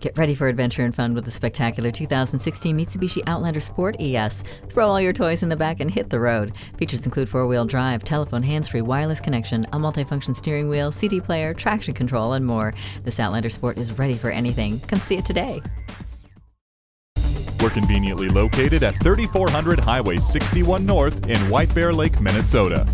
Get ready for adventure and fun with the spectacular 2016 Mitsubishi Outlander Sport ES. Throw all your toys in the back and hit the road. Features include four-wheel drive, telephone, hands-free, wireless connection, a multifunction steering wheel, CD player, traction control, and more. This Outlander Sport is ready for anything. Come see it today. We're conveniently located at 3400 Highway 61 North in White-Bear-Lake, Minnesota.